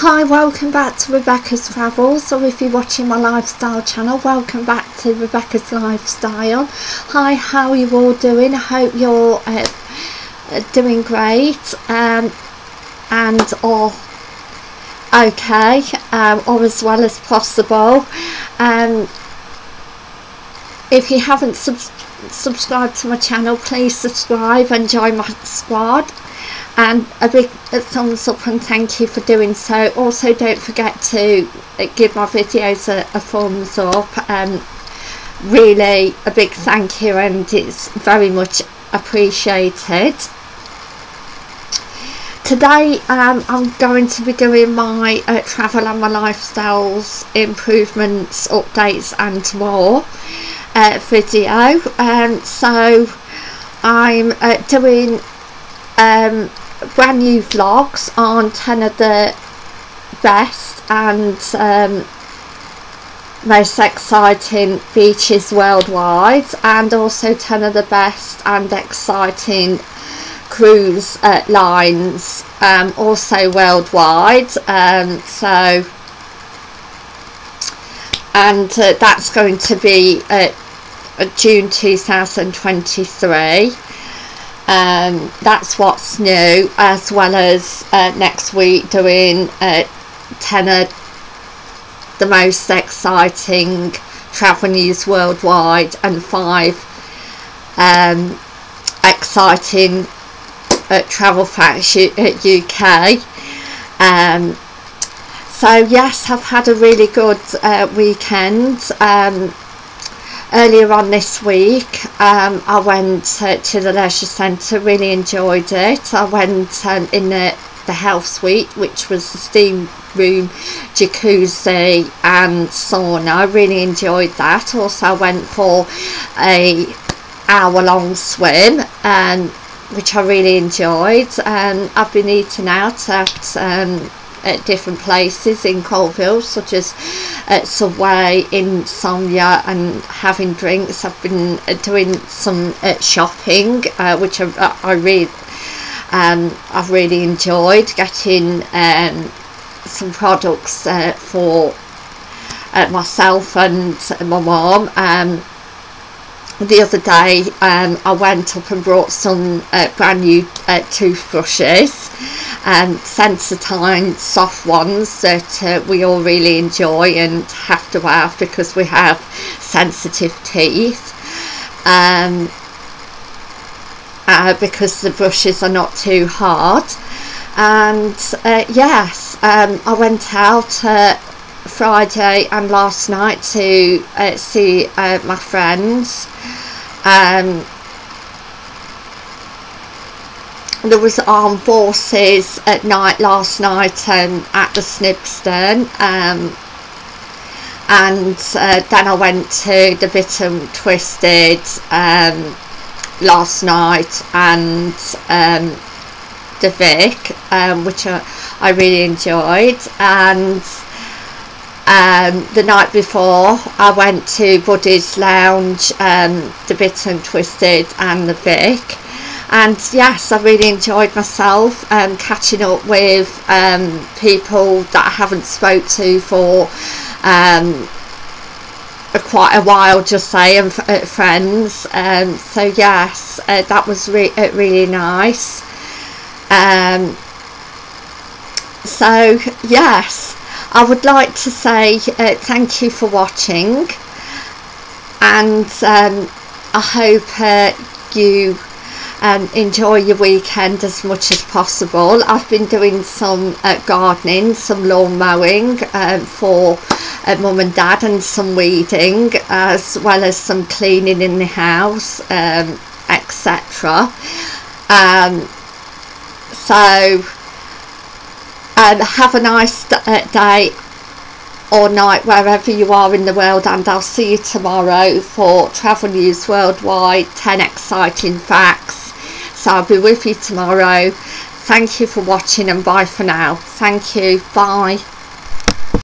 Hi, welcome back to Rebecca's Travels, or if you're watching my lifestyle channel, welcome back to Rebecca's Lifestyle. Hi, how are you all doing? I hope you're doing great and all okay, or as well as possible. If you haven't subscribed to my channel, please subscribe and join my squad. And a big thumbs up and thank you for doing so. Also, don't forget to give my videos a thumbs up. Really a big thank you, and it's very much appreciated. Today I'm going to be doing my travel and my lifestyles improvements, updates and more video. So I'm doing brand new vlogs on 10 of the best and most exciting beaches worldwide, and also 10 of the best and exciting cruise lines also worldwide. That's going to be June 2023. That's what's new, as well as next week doing 10 of the most exciting travel news worldwide and 5 exciting travel facts UK. So yes, I've had a really good weekend. Earlier on this week I went to the leisure centre, really enjoyed it. I went in the health suite, which was the steam room, jacuzzi and sauna. I really enjoyed that. Also I went for an hour long swim, which I really enjoyed. I've been eating out at different places in Colville, such as at Subway, Insomnia, and having drinks. I've been doing some shopping, which I've really enjoyed, getting some products for myself and my mum. The other day I went up and brought some brand new toothbrushes, Sensodyne soft ones that we all really enjoy and have to have because we have sensitive teeth, because the brushes are not too hard. And yes, I went out Friday and last night to see my friends. There was armed forces at night last night at the Snibston, then I went to the Bit and Twisted last night, and the Vic, which I really enjoyed. And the night before I went to Buddy's Lounge, the Bit and Twisted and the Vic, and yes, I really enjoyed myself, catching up with people that I haven't spoke to for quite a while, just saying, friends. So yes, that was really nice. So yes, I would like to say thank you for watching, and I hope you enjoy your weekend as much as possible. I've been doing some gardening, some lawn mowing for mum and dad, and some weeding, as well as some cleaning in the house, etc. Have a nice day or night wherever you are in the world, and I'll see you tomorrow for Travel News Worldwide, 10 exciting facts. So I'll be with you tomorrow. Thank you for watching, and bye for now. Thank you. Bye.